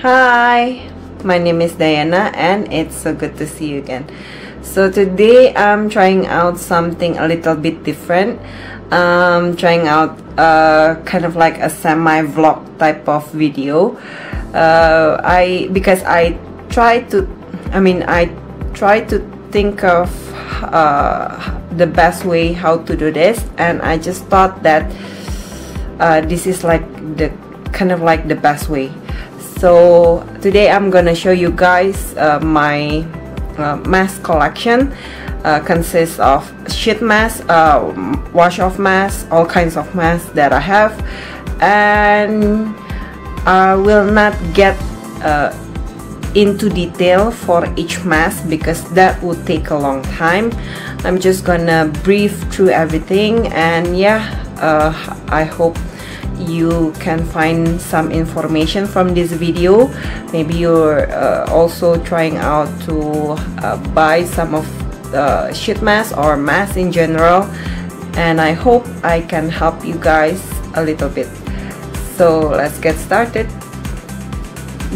Hi, my name is Diana and it's so good to see you again. So today I'm trying out something a little bit different. Trying out kind of like a semi-vlog type of video. I try to think of the best way how to do this, and I just thought that this is like the best way. So today I'm gonna show you guys my mask collection. Consists of sheet mask, wash off mask, all kinds of masks that I have, and I will not get into detail for each mask because that would take a long time. I'm just gonna brief through everything, and yeah, I hope you can find some information from this video. Maybe you're also trying out to buy some of the sheet masks or masks in general, and I hope I can help you guys a little bit. So let's get started.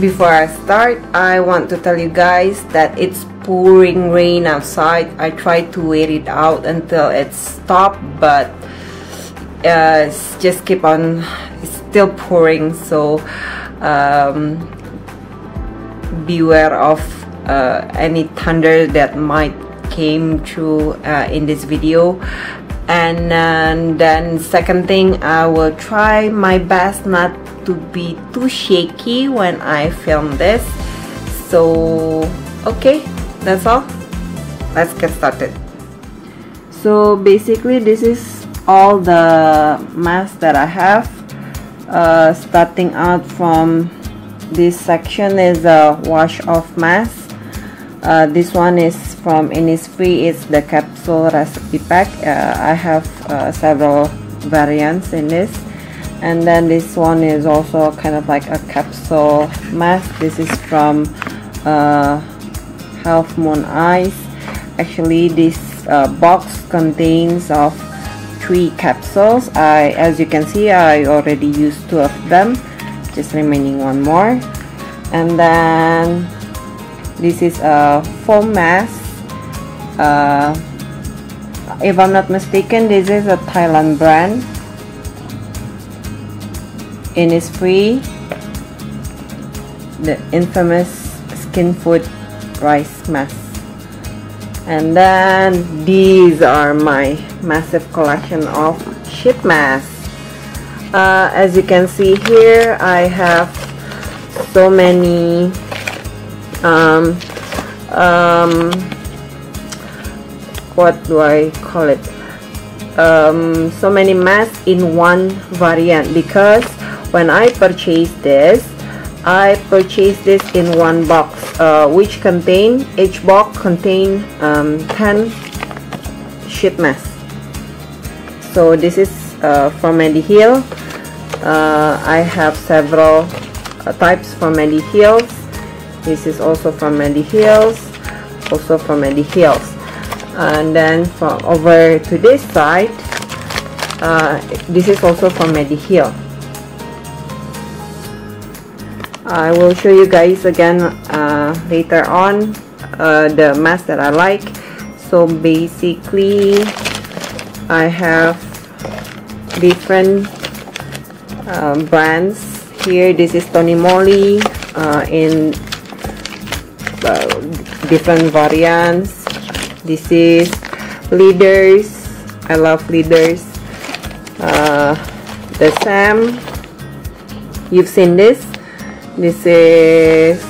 Before I start, I want to tell you guys that it's pouring rain outside. I tried to wait it out until it stopped, but it's just keep on, it's still pouring. So beware of any thunder that might came through in this video. And then second thing, I will try my best not to be too shaky when I film this. So okay, that's all, let's get started. So basically this is all the masks that I have, starting out from this section is a wash off mask. This one is from Innisfree, it's the capsule recipe pack. I have several variants in this, and then this one is also kind of like a capsule mask. This is from Half Moon Eyes. Actually this box contains of 3 capsules. As you can see, I already used 2 of them, just remaining one more. And then this is a foam mask. If I'm not mistaken, this is a Thailand brand. Innisfree, the infamous Skin Food rice mask. And then these are my massive collection of sheet masks. As you can see here, I have so many what do I call it, so many masks in one variant, because when I purchased this, I purchased this in one box, which contain, each box contain 10 sheet masks. So this is from Mediheal. I have several types from Mediheal. This is also from Mediheal, also from Mediheal. And then from over to this side, this is also from Mediheal. I will show you guys again later on the mask that I like. So basically I have different brands here. This is Tony Moly in different variants. This is Leaders, I love Leaders. The Saem, you've seen this. This is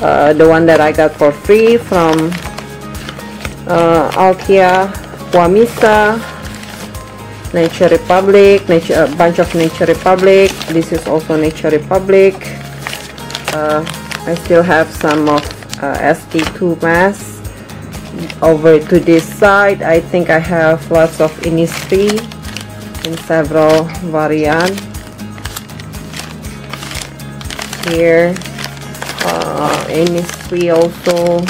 the one that I got for free from Altia Whamisa, Nature Republic, a bunch of Nature Republic. This is also Nature Republic. I still have some of SK-II masks. Over to this side, I think I have lots of Innisfree in several variants. Here Innisfree also,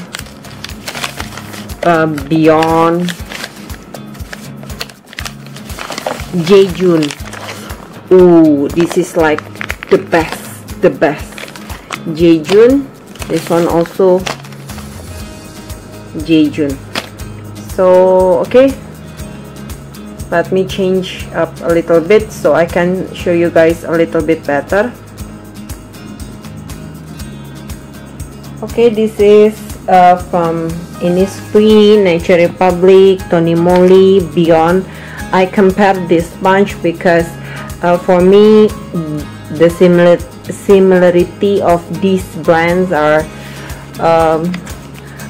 Beyond, Jayjun. Ooh, this is like the best Jayjun. This one also Jayjun. So okay, let me change up a little bit so I can show you guys a little bit better. Okay, this is from Innisfree, Nature Republic, Tony Moly, Beyond. I compared this bunch because for me the similarity of these brands are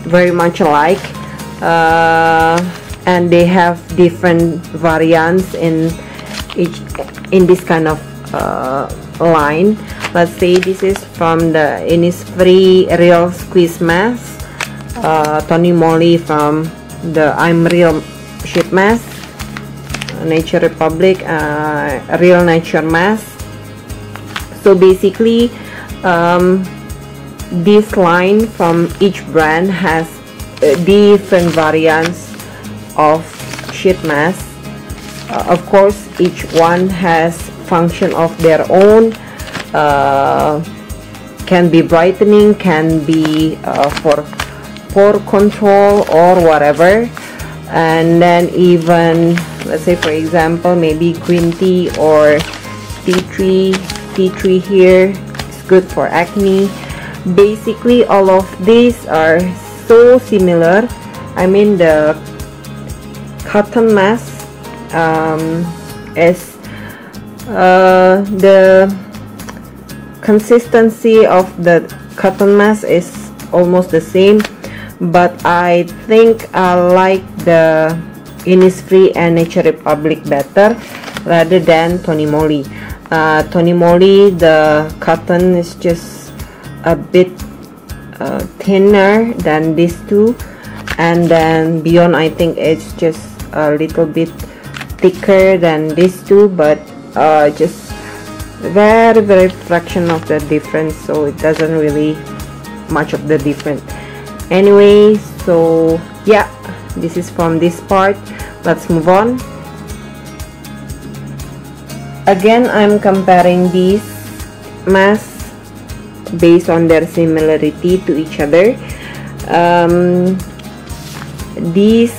very much alike, and they have different variants in this kind of line. Let's say this is from the Innisfree Real Squeeze Mask, Tony Moly from the I'm Real Sheet Mask, Nature Republic Real Nature Mask. So basically this line from each brand has different variants of sheet mask. Of course each one has function of their own, can be brightening, can be for pore control or whatever, and then even let's say for example maybe green tea or tea tree here is good for acne. Basically all of these are so similar. I mean the cotton mask is the consistency of the cotton mask is almost the same, but I think I like the Innisfree and Nature Republic better rather than Tony Moly. Tony Moly, the cotton is just a bit thinner than these two, and then Beyond I think it's just a little bit thicker than these two, but just very fraction of the difference, so it doesn't really much of the difference anyway. So yeah, this is from this part. Let's move on. Again, I'm comparing these masks based on their similarity to each other. These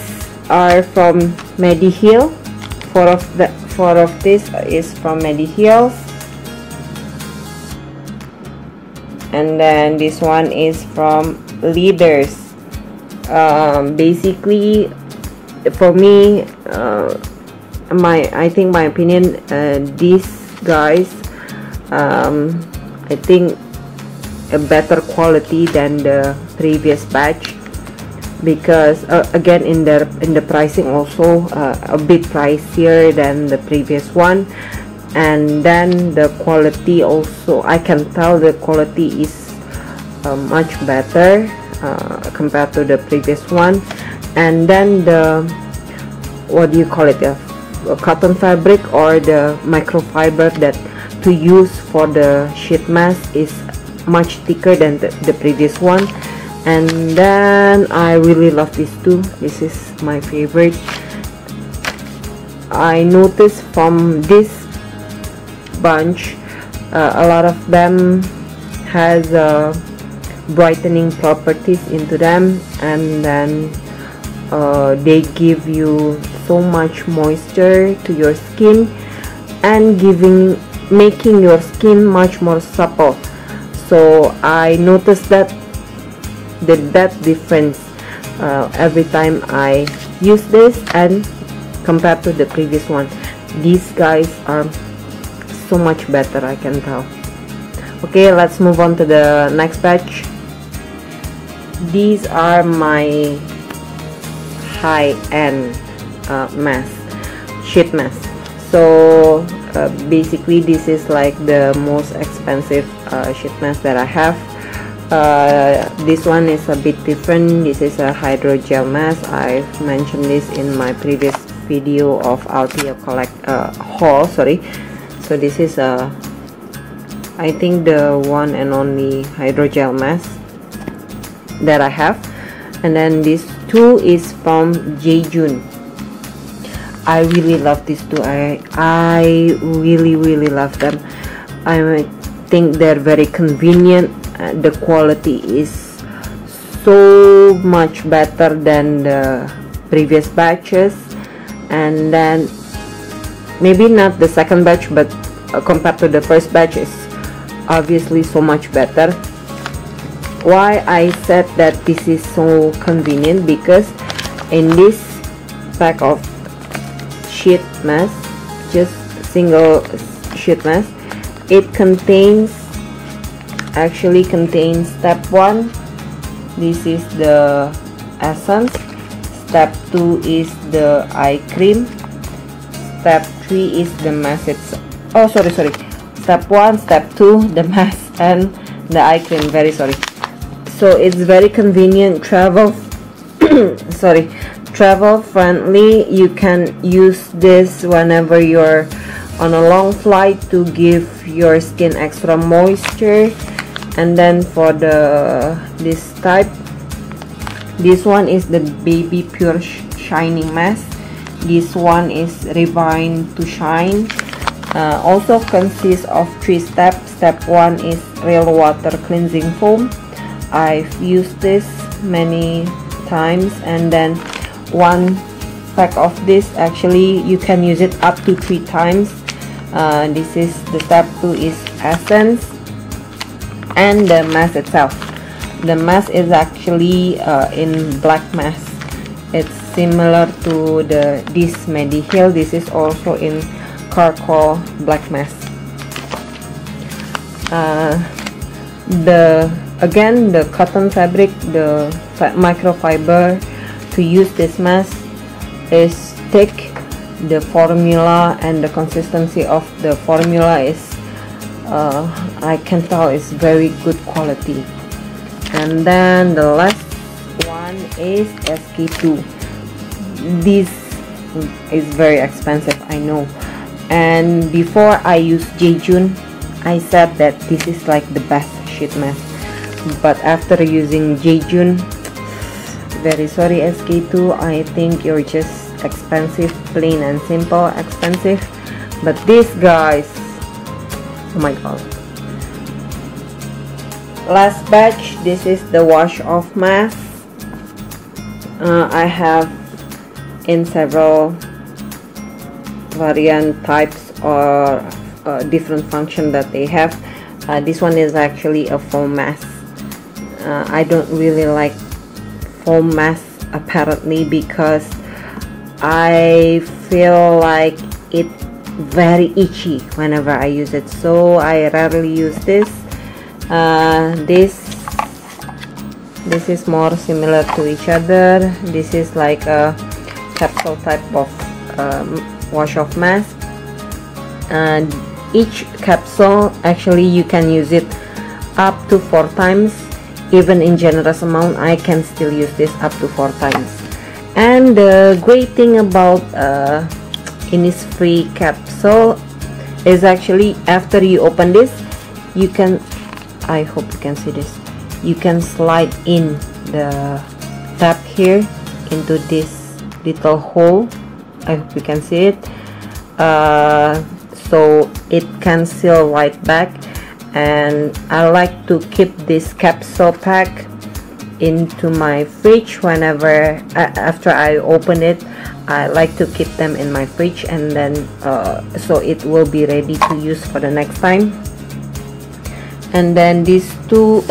are from Mediheal. Four of this is from Mediheal, and then this one is from Leaders. Basically for me, I think my opinion, these guys I think a better quality than the previous batch, because again in the pricing also a bit pricier than the previous one, and then the quality also I can tell the quality is much better compared to the previous one. And then the, what do you call it, the cotton fabric or the microfiber that to use for the sheet mask is much thicker than the previous one. And then I really love these two. This is my favorite. I noticed from this bunch a lot of them has brightening properties into them, and then they give you so much moisture to your skin and making your skin much more supple. So I noticed that difference every time I use this and compared to the previous one. These guys are so much better, I can tell. Okay, let's move on to the next batch. These are my high-end mask, sheet mask. So basically this is like the most expensive sheet mask that I have. This one is a bit different. This is a hydrogel mask. I've mentioned this in my previous video of Altia haul, sorry. So this is I think the one and only hydrogel mask that I have. And then this two is from Jayjun. I really love these two. I really love them. I think they're very convenient the quality is so much better than the previous batches, and then maybe not the second batch, but compared to the first batch is obviously so much better. Why I said that this is so convenient, because in this pack of sheet mask, just single sheet mask, it contains step 1, this is the essence, step 2 is the eye cream, step 3 is the mask itself. Oh, sorry, step 1, step 2, the mask and the eye cream. Very sorry. So it's very convenient, travel travel friendly. You can use this whenever you're on a long flight to give your skin extra moisture. And then for this one is the Baby Pure Shining Mask. This one is Rewind to Shine. Also consists of 3 steps. Step 1 is real water cleansing foam. I've used this many times, and then 1 pack of this, actually you can use it up to 3 times. This is the step 2 is essence, and the mask itself. The mask is actually in black mask. It's similar to this Mediheal. This is also in charcoal black mask. Again the cotton fabric, the microfiber to use this mask is thick. The formula and the consistency of the formula is I can tell is very good quality. And then the last one is SK-II. This is very expensive, I know. And before I used Jayjun, I said that this is like the best sheet mask, but after using Jayjun, very sorry SK-II, I think you're just expensive, plain and simple expensive. But this, guys, oh my god. Last batch, this is the wash off mask. I have in several variant types or different function that they have. This one is actually a foam mask. I don't really like foam mask apparently, because I feel like it very itchy whenever I use it, so I rarely use this. This is more similar to each other. This is like a capsule type of wash off mask. Each capsule, actually you can use it up to 4 times. Even in generous amount, I can still use this up to 4 times. And the great thing about Innisfree capsule is actually after you open this, you can, I hope you can see this, you can slide in the tab here into this little hole. I hope you can see it. So it can seal right back, and I like to keep this capsule pack into my fridge. Whenever after I open it, I like to keep them in my fridge, and then so it will be ready to use for the next time. And then these three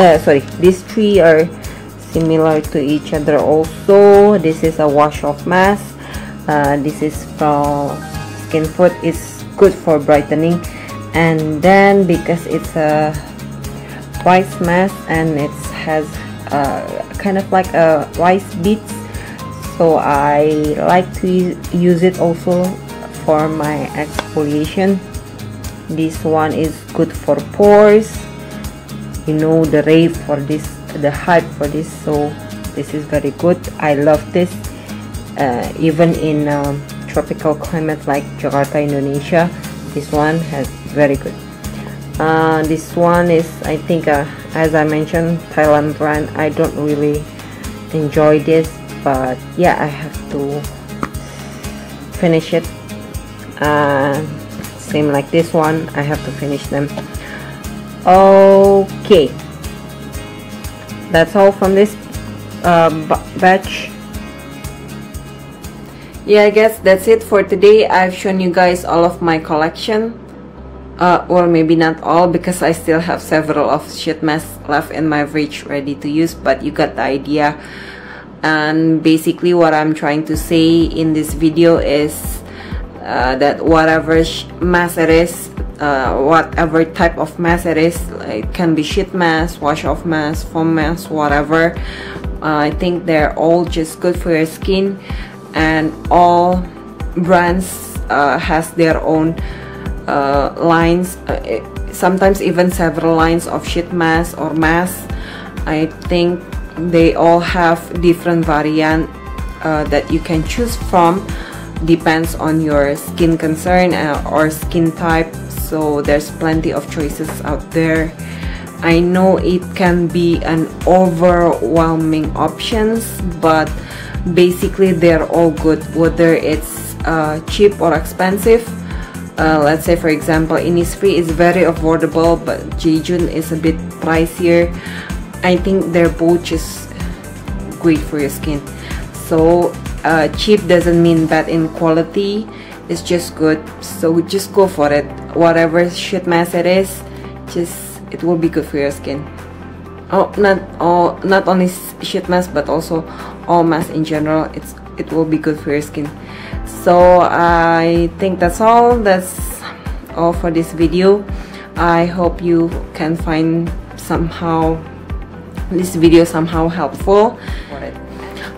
are similar to each other also. This is a wash off mask. This is from Skin Food. It's good for brightening. And then because it's a rice mask, and it has kind of like a rice beads, so I like to use it also for my exfoliation. This one is good for pores, you know, the rave for this, the hype for this, so this is very good. I love this. Even in tropical climate like Jakarta, Indonesia, this one has very good. This one is, I think, as I mentioned, Thailand brand. I don't really enjoy this, but yeah, I have to finish it. Same like this one, I have to finish them. Okay, That's all from this batch. Yeah, I guess that's it for today. I've shown you guys all of my collection. Well, maybe not all, because I still have several of sheet masks left in my fridge ready to use, but you got the idea. And basically what I'm trying to say in this video is that whatever mask it is, whatever type of mask it is, it can be sheet mask, wash off mask, foam mask, whatever, I think they're all just good for your skin, and all brands has their own lines, sometimes even several lines of sheet mask or mask. I think they all have different variant that you can choose from, depends on your skin concern or skin type. So there's plenty of choices out there. I know it can be an overwhelming options, but basically they're all good, whether it's cheap or expensive. Let's say for example Innisfree is very affordable, but Jayjun is a bit pricier. I think they're both just great for your skin. So cheap doesn't mean bad in quality, it's just good. So just go for it, whatever sheet mask it is, just it will be good for your skin. Oh, not only sheet mask but also all masks in general, it will be good for your skin. So I think that's all for this video. I hope you can find somehow this video somehow helpful.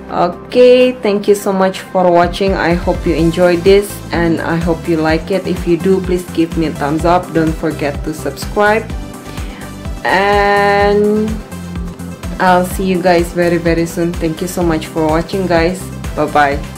Okay, thank you so much for watching. I hope you enjoyed this and I hope you like it. If you do, please give me a thumbs up. Don't forget to subscribe, and I'll see you guys very, very soon. Thank you so much for watching, guys. Bye bye.